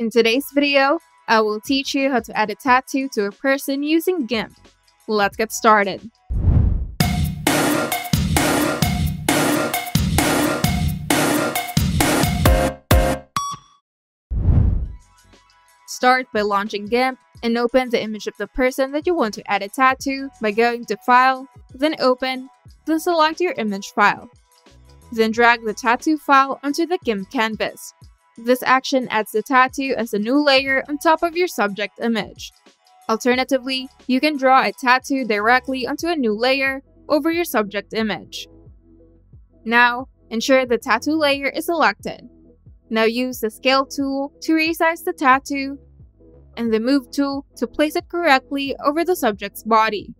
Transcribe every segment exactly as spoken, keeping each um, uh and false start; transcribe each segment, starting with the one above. In today's video, I will teach you how to add a tattoo to a person using GIMP. Let's get started! Start by launching GIMP and open the image of the person that you want to add a tattoo by going to File, then Open, then select your image file. Then drag the tattoo file onto the GIMP canvas. This action adds the tattoo as a new layer on top of your subject image. Alternatively, you can draw a tattoo directly onto a new layer over your subject image. Now, ensure the tattoo layer is selected. Now use the Scale tool to resize the tattoo and the Move tool to place it correctly over the subject's body.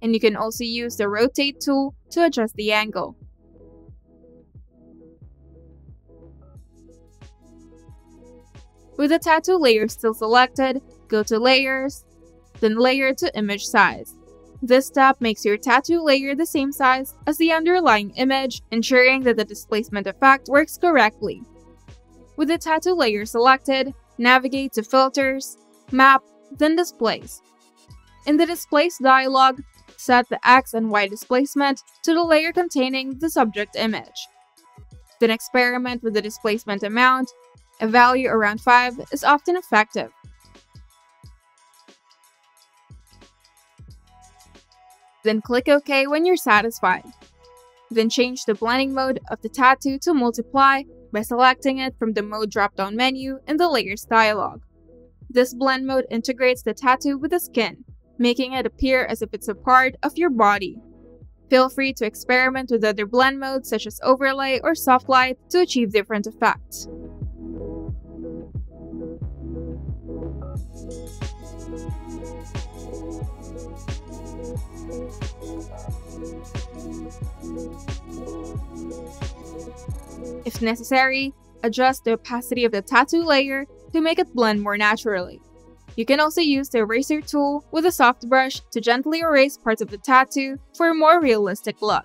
And you can also use the Rotate tool to adjust the angle. With the tattoo layer still selected, go to Layers, then Layer to Image Size. This step makes your tattoo layer the same size as the underlying image, ensuring that the displacement effect works correctly. With the tattoo layer selected, navigate to Filters, Map, then Displace. In the Displace dialog, set the X and Y displacement to the layer containing the subject image. Then experiment with the displacement amount. A value around five is often effective. Then click OK when you're satisfied. Then change the blending mode of the tattoo to Multiply by selecting it from the Mode drop-down menu in the Layers dialog. This blend mode integrates the tattoo with the skin, making it appear as if it's a part of your body. Feel free to experiment with other blend modes such as Overlay or Soft Light to achieve different effects. If necessary, adjust the opacity of the tattoo layer to make it blend more naturally. You can also use the eraser tool with a soft brush to gently erase parts of the tattoo for a more realistic look.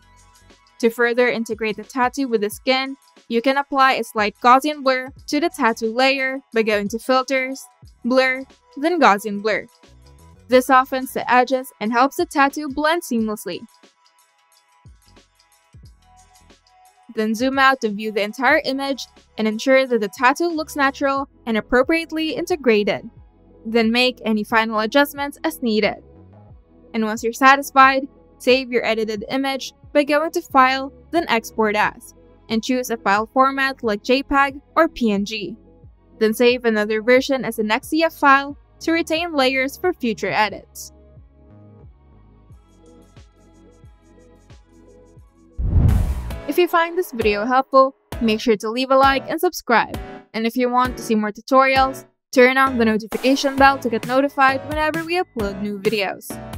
To further integrate the tattoo with the skin, you can apply a slight Gaussian blur to the tattoo layer by going to Filters, Blur, then Gaussian Blur. This softens the edges and helps the tattoo blend seamlessly. Then zoom out to view the entire image and ensure that the tattoo looks natural and appropriately integrated. Then make any final adjustments as needed. And once you're satisfied, save your edited image by going to File, then Export As, and choose a file format like JPEG or P N G. Then save another version as an X C F file to retain layers for future edits. If you find this video helpful, make sure to leave a like and subscribe. And if you want to see more tutorials, turn on the notification bell to get notified whenever we upload new videos.